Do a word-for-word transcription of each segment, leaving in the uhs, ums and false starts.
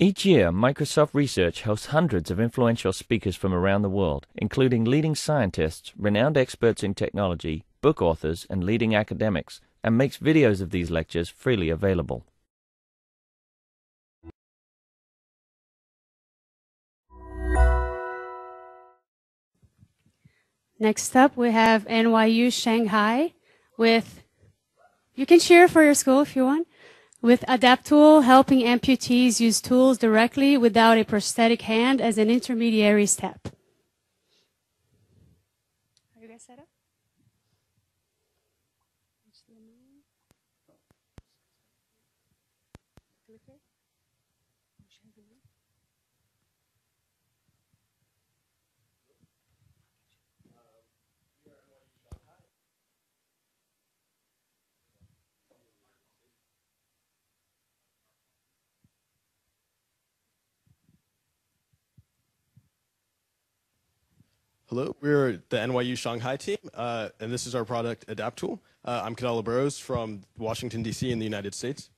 Each year, Microsoft Research hosts hundreds of influential speakers from around the world, including leading scientists, renowned experts in technology, book authors, and leading academics, and makes videos of these lectures freely available. Next up, we have N Y U Shanghai with, you can cheer for your school if you want, with Adaptool, helping amputees use tools directly without a prosthetic hand as an intermediary step. Are you guys set up? Hello, we're the N Y U Shanghai team, uh, and this is our product, Adaptool. Uh, I'm Kadella Burrows from Washington, D C in the United States.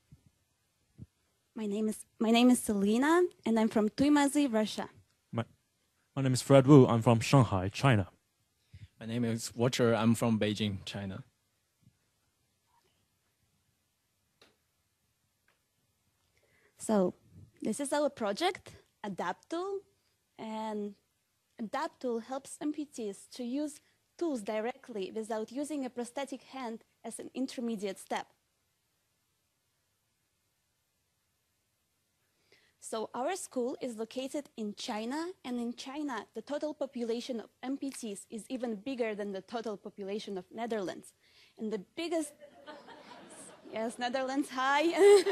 My name is, my name is Selena, and I'm from Tuimazi, Russia. My, my name is Fred Wu. I'm from Shanghai, China. My name is Walter. I'm from Beijing, China. So, this is our project, Adaptool, and Adaptool helps amputees to use tools directly without using a prosthetic hand as an intermediate step. So our school is located in China, and in China, the total population of amputees is even bigger than the total population of Netherlands. And the biggest... yes, Netherlands, hi!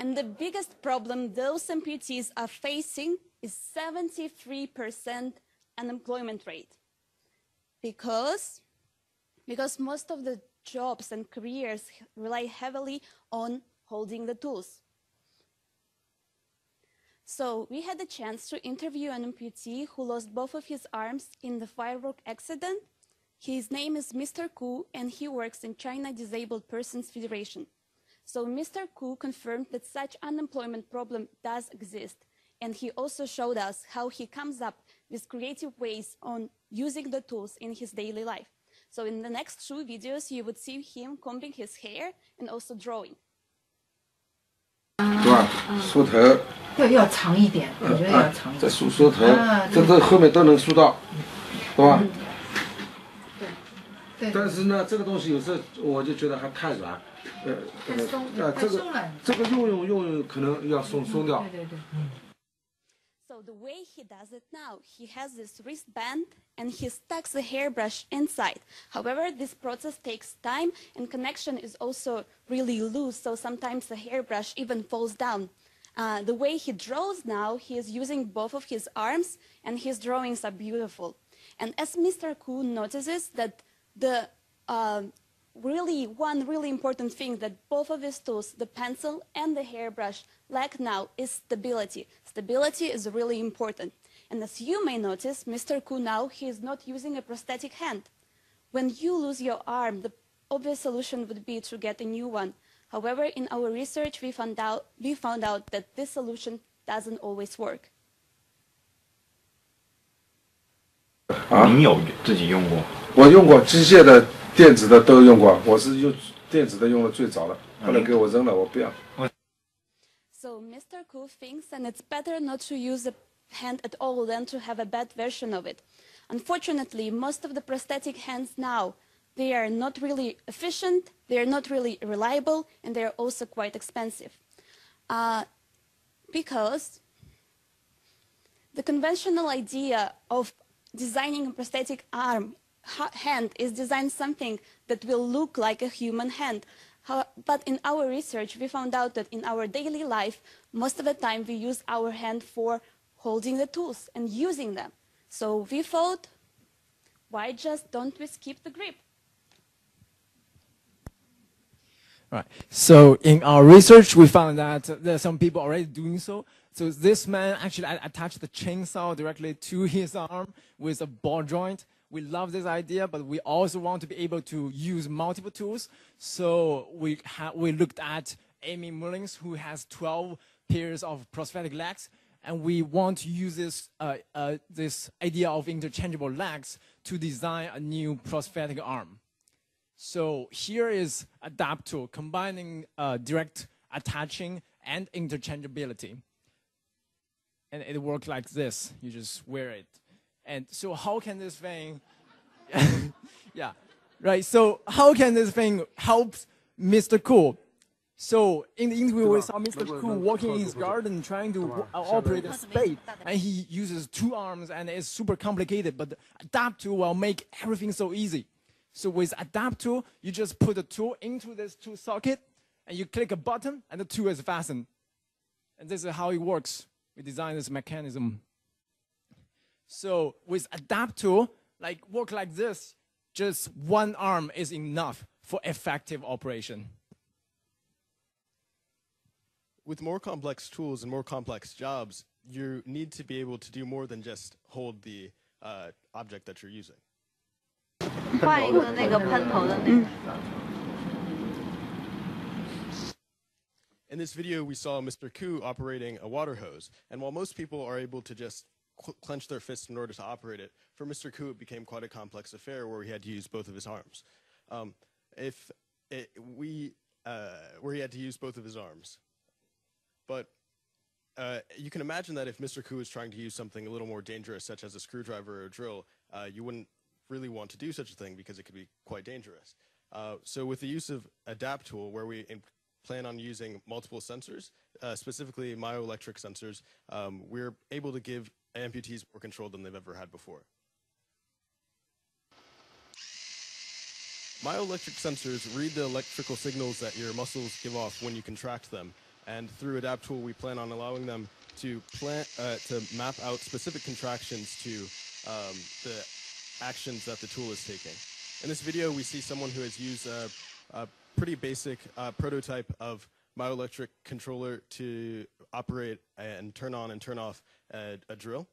And the biggest problem those amputees are facing is seventy-three percent unemployment rate, because, because most of the jobs and careers rely heavily on holding the tools. So we had the chance to interview an amputee who lost both of his arms in the firework accident. His name is Mister Ku, and he works in China Disabled Persons Federation. So Mister Ku confirmed that such unemployment problem does exist. And he also showed us how he comes up with creative ways on using the tools in his daily life. So in the next two videos, you would see him combing his hair and also drawing. So the way he does it now, he has this wristband and he stacks the hairbrush inside. However, this process takes time and connection is also really loose, so sometimes the hairbrush even falls down. Uh, the way he draws now, he is using both of his arms and his drawings are beautiful. And as Mister Ku notices that the uh, really one really important thing that both of his tools, the pencil and the hairbrush, lack now is stability. Stability is really important. And as you may notice, Mister Ku now, he is not using a prosthetic hand. When you lose your arm, the obvious solution would be to get a new one. However, in our research, we found out, we found out that this solution doesn't always work. Huh? So Mister Ku thinks and it's better not to use a hand at all than to have a bad version of it. Unfortunately, most of the prosthetic hands now, they are not really efficient, they are not really reliable, and they are also quite expensive. Uh, because the conventional idea of designing a prosthetic arm, hand is designed something that will look like a human hand. How, but in our research, we found out that in our daily life, most of the time we use our hand for holding the tools and using them. So we thought, why just don't we skip the grip? All right. So in our research, we found that there are some people already doing so. So this man actually attached the chainsaw directly to his arm with a ball joint. We love this idea, but we also want to be able to use multiple tools. So we, ha we looked at Amy Mullins, who has twelve pairs of prosthetic legs, and we want to use this, uh, uh, this idea of interchangeable legs to design a new prosthetic arm. So here is Adaptool, combining uh, direct attaching and interchangeability. And it works like this, you just wear it. And so how can this thing, yeah, right, so how can this thing help Mister Ku? So in the interview we saw Mister Ku walking in his garden trying to operate a spade, and he uses two arms and it's super complicated, but Adaptool will make everything so easy. So with Adaptool, you just put a tool into this tool socket and you click a button and the tool is fastened. And this is how it works. We designed this mechanism. So with Adaptool, like work like this, just one arm is enough for effective operation. With more complex tools and more complex jobs, you need to be able to do more than just hold the uh, object that you're using. In this video, we saw Mister Ku operating a water hose, and while most people are able to just clench their fists in order to operate it, for Mister Ku it became quite a complex affair where he had to use both of his arms. Um, if it, we, uh, where he had to use both of his arms. But uh, you can imagine that if Mister Ku is trying to use something a little more dangerous, such as a screwdriver or a drill, uh, you wouldn't really want to do such a thing because it could be quite dangerous. Uh, so with the use of Adaptool, where we plan on using multiple sensors, uh, specifically myoelectric sensors, um, we're able to give amputees more control than they've ever had before. Myoelectric sensors read the electrical signals that your muscles give off when you contract them, and through Adaptool we plan on allowing them to, plan, uh, to map out specific contractions to um, the actions that the tool is taking. In this video, we see someone who has used a, a pretty basic uh, prototype of myoelectric controller to operate and turn on and turn off a, a drill.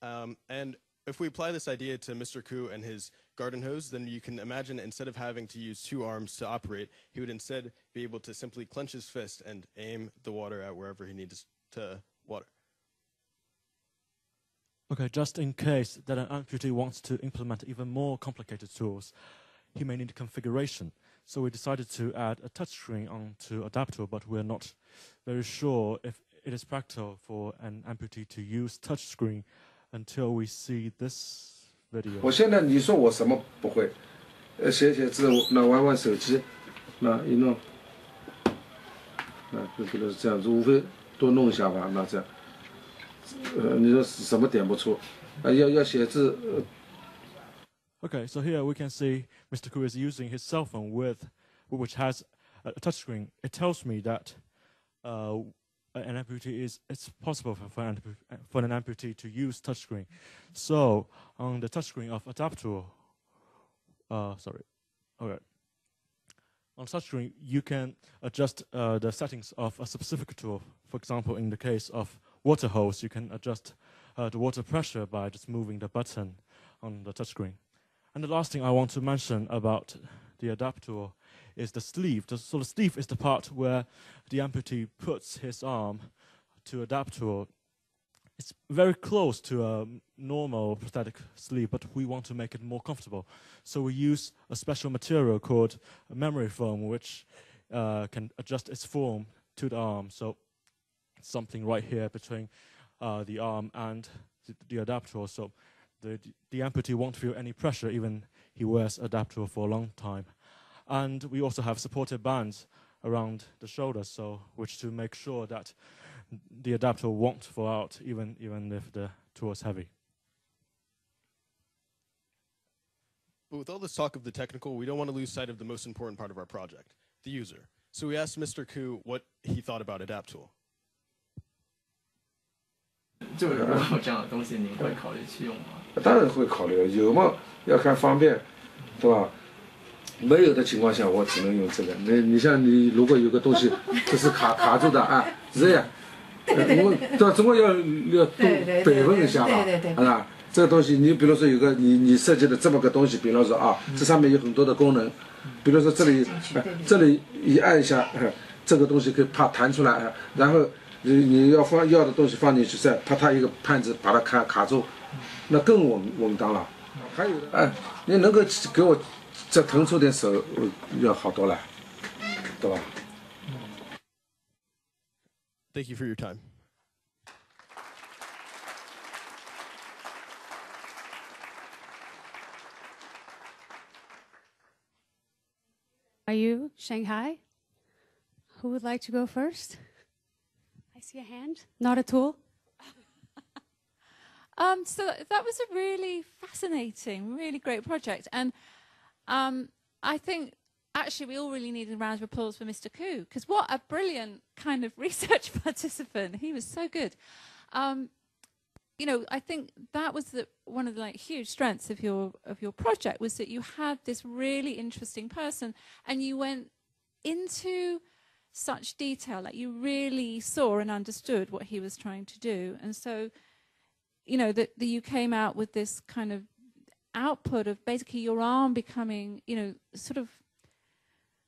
Um, and if we apply this idea to Mister Ku and his garden hose, then you can imagine instead of having to use two arms to operate, he would instead be able to simply clench his fist and aim the water at wherever he needs to water. Okay, just in case that an amputee wants to implement even more complicated tools, he may need configuration. So we decided to add a touchscreen onto Adaptool, but we're not very sure if it is practical for an amputee to use touchscreen until we see this video. Okay, so here we can see Mister Ku is using his cell phone with, which has a touchscreen. It tells me that uh, an amputee is it's possible for an, for an amputee to use touchscreen. So on the touchscreen of Adaptool, uh, sorry, all right. On touchscreen you can adjust uh, the settings of a specific tool. For example, in the case of water hose, you can adjust uh, the water pressure by just moving the button on the touchscreen. And the last thing I want to mention about the Adaptool is the sleeve. The, so the sleeve is the part where the amputee puts his arm to Adaptool. It's very close to a normal prosthetic sleeve, but we want to make it more comfortable. So we use a special material called memory foam, which uh, can adjust its form to the arm. So something right here between uh, the arm and the, the Adaptool, so the, the amputee won't feel any pressure even he wears Adaptool for a long time. And we also have supportive bands around the shoulder, so which to make sure that the Adaptool won't fall out even, even if the tool is heavy. But with all this talk of the technical, we don't want to lose sight of the most important part of our project, the user. So we asked Mister Ku what he thought about Adaptool. 这个东西可以啪弹出来，然后你你要放要的东西放进去，再啪它一个盘子把它卡卡住，那更稳稳当了。还有的，哎，你能够给我再腾出点手，要好多了，对吧？ Thank you for your time. Are you Shanghai? Who would like to go first? I see a hand. Not at all. um, so that was a really fascinating, really great project. And um, I think actually we all really needed a round of applause for Mister Ku, because what a brilliant kind of research participant. He was so good. Um, you know, I think that was the, one of the like, huge strengths of your, of your project, was that you had this really interesting person and you went into such detail, like you really saw and understood what he was trying to do. And so, you know, that you came out with this kind of output of basically your arm becoming, you know, sort of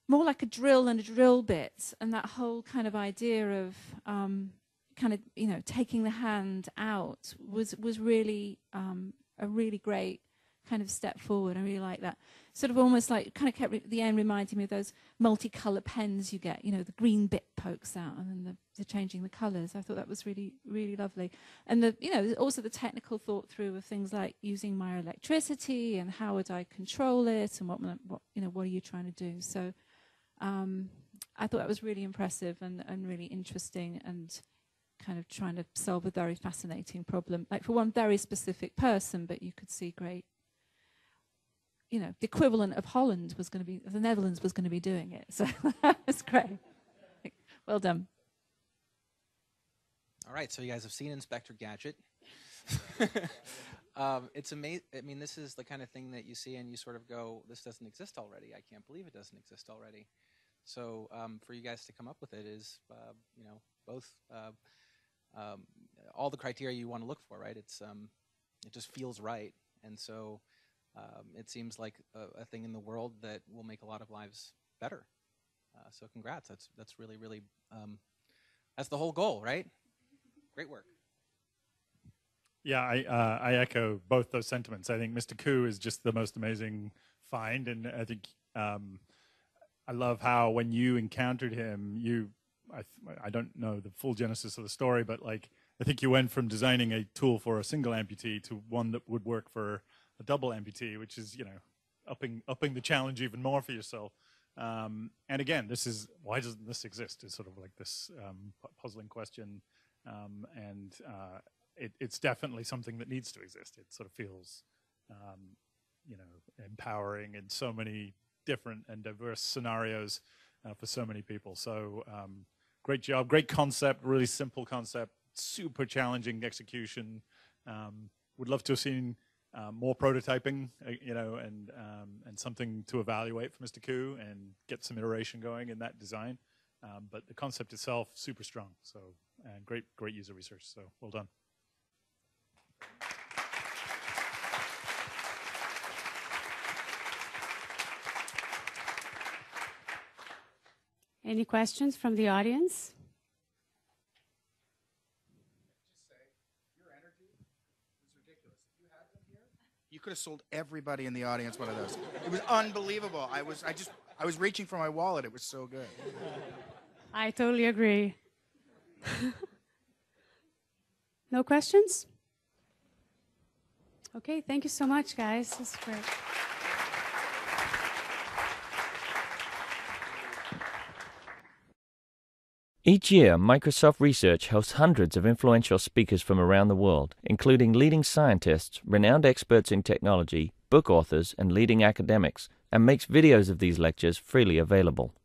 more like a drill than a drill bit, and that whole kind of idea of um, kind of, you know, taking the hand out was, was really um, a really great kind of step forward. I really like that. Sort of almost like, kind of kept re the end reminding me of those multicolour pens you get, you know, the green bit pokes out and then the, the changing the colours. I thought that was really, really lovely. And, the, you know, also the technical thought through of things like using myoelectricity and how would I control it and what, what you know, what are you trying to do? So um, I thought that was really impressive and, and really interesting and kind of trying to solve a very fascinating problem, like for one very specific person, but you could see great, you know, the equivalent of Holland was going to be, the Netherlands was going to be doing it. So that's great. Well done. All right, so you guys have seen Inspector Gadget. um, it's amazing. I mean, this is the kind of thing that you see and you sort of go, this doesn't exist already. I can't believe it doesn't exist already. So um, for you guys to come up with it is, uh, you know, both, uh, um, all the criteria you want to look for, right? It's, um, it just feels right. And so, Um, it seems like a, a thing in the world that will make a lot of lives better. Uh, so congrats. That's, that's really, really, um, that's the whole goal, right? Great work. Yeah, I, uh, I echo both those sentiments. I think Mister Ku is just the most amazing find. And I think um, I love how when you encountered him, you, I, I don't know the full genesis of the story, but like, I think you went from designing a tool for a single amputee to one that would work for a double amputee, which is, you know, upping upping the challenge even more for yourself. Um, and again, this is, why doesn't this exist? Is sort of like this um, puzzling question, um, and uh, it, it's definitely something that needs to exist. It sort of feels, um, you know, empowering in so many different and diverse scenarios uh, for so many people. So um, great job, great concept, really simple concept, super challenging execution. Um, would love to have seen Um, more prototyping, uh, you know, and um, and something to evaluate for Mister Ku and get some iteration going in that design. Um, but the concept itself, super strong. So, and great, great user research. So, well done. Any questions from the audience? You could have sold everybody in the audience one of those. It was unbelievable. I was, I just, I was reaching for my wallet. It was so good. I totally agree. No questions? Okay, thank you so much, guys. This is great. Each year, Microsoft Research hosts hundreds of influential speakers from around the world, including leading scientists, renowned experts in technology, book authors, and leading academics, and makes videos of these lectures freely available.